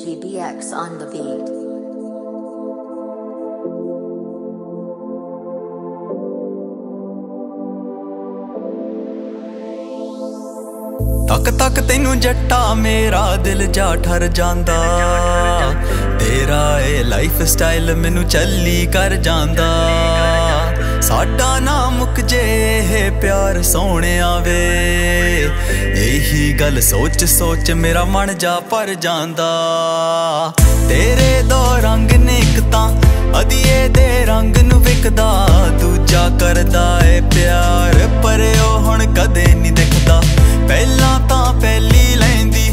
GBX on the beat. तक तक तेनू जट्टा मेरा दिल जा ठर जांदा, तेरा ए लाइफ स्टाइल मैनू चली कर जांदा। साडा ना मुक जे है प्यार सोने आवे, यही गल सोच सोच मेरा मन जा पर जांदा। तेरे दो रंग ने इक तां अदिए दे रंग नू विकदा, दूजा करदा ए प्यार पर ओ हुण कदे नहीं दिखदा। पहला ता पहली लैंदी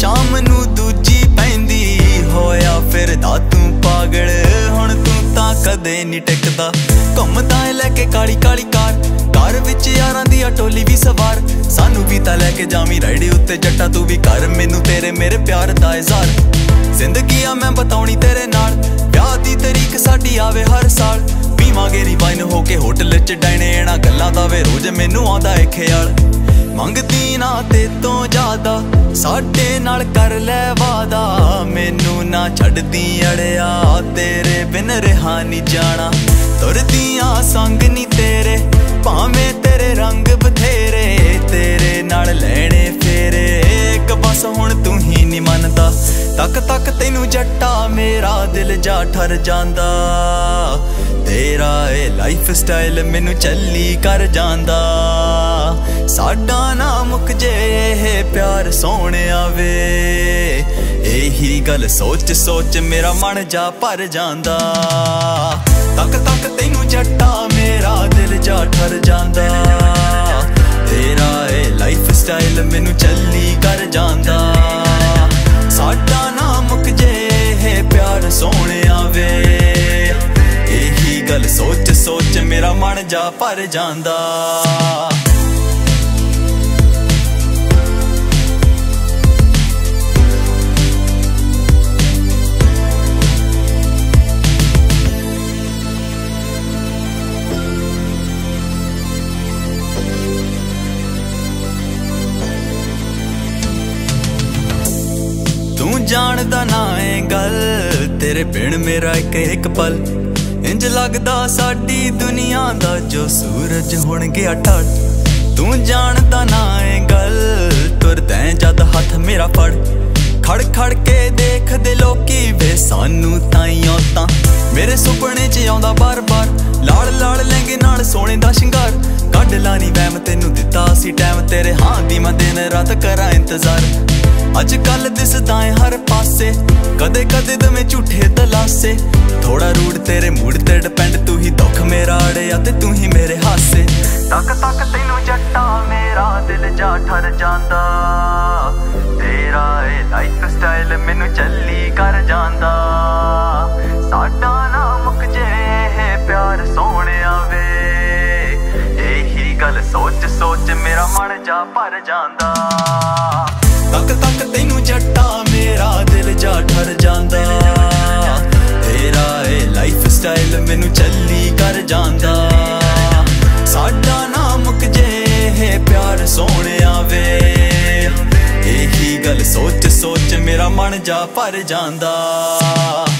शाम नू दूजी पैंदी, होया फिरदा तू पागल हुण तू ता कदे नहीं टिकदा। घुमदा ऐ लैके काली काली कार विच यारां दी टोली भी सवार, सानू भी ता लैके जावीं राइड उत्ते जट्टा तू भी कर मैनू तेरे मेरे प्यार दा इज़हार। जिंदगी आ मैं बताउणी तेरे नाल, ब्याह दी तरीक साडी आवे हर साल, पीवांगे नी वाइन होके होटल च डाइने, इना गल्लां दा वे रोज मैनू आंदा ऐ ख्याल। मंगती ना ते तो ज्यादा साडे नाल कर लै वादा, मैनू ना छड्डदी अड़िया तेरे बिन रहा नहीं जाना। तुरदियां संग नहीं तेरे भावें तेरे रंग बथेरे, तेरे नाल लैने फेरे एक बस हुण तू ही नहीं मनदा। तक तक तेनू जट्टा मेरा दिल जा ठर जांदा, तेरा ए लाइफ स्टाइल मैनू चली कर जांदा। साडा ना मुक जे है प्यार सोने आवे, यही गल सोच सोच मेरा मन जा पर जांदा। तक तक तेनू जट्टा मेरा दिल जा ठर जांदा, तेरा ए लाइफ स्टाइल मैनू चली कर जांदा। साडा ना मुक जे है प्यार सोने आवे, यही गल सोच सोच मेरा मन जा पर जांदा। जानदा ना ऐ गल तेरे बिन मेरा एक एक पल, इंज लगदा साडी दुनिया दा जो सूरज हुण गया ढल। तू जानदा ना ऐ गल तुरदा जद हाथ मेरा फड़, खड़ खड़ के देख दे लोकी वे सानू ताईं तां, मेरे सुपने च आंदा बार बार लाल लाल लहंगे नाल सोने दा शिंगार। कढ ला नी वैम तेनू दिता सी टाइम, तेरे हां दी मैं दिन रात करा इंतजार। अजकल दिसदा ऐ हर पासे कदे कदे दमें झूठे दलासे, थोड़ा रूड तेरे मूड ते डिपेंड, तू ही दुख मेरा अड़िया ते तू ही मेरे हासे। तक तक तेनू जट्टा मेरा दिल जा ठर जांदा, तेरा ए लाइफ स्टाइल मैनू चली कर जांदा। साडा ना मुक जे है प्यार सोने आवे, यही गल सोच सोच मेरा मन जा पर जांदा। तक तक तेनू जट्टा मेरा दिल जा ठर जांदा, तेरा ए लाइफ स्टाइल मैनू चली कर जांदा। साडा ना मुक जे है प्यार सोने आवे, यही गल सोच सोच मेरा मन जा पर जांदा।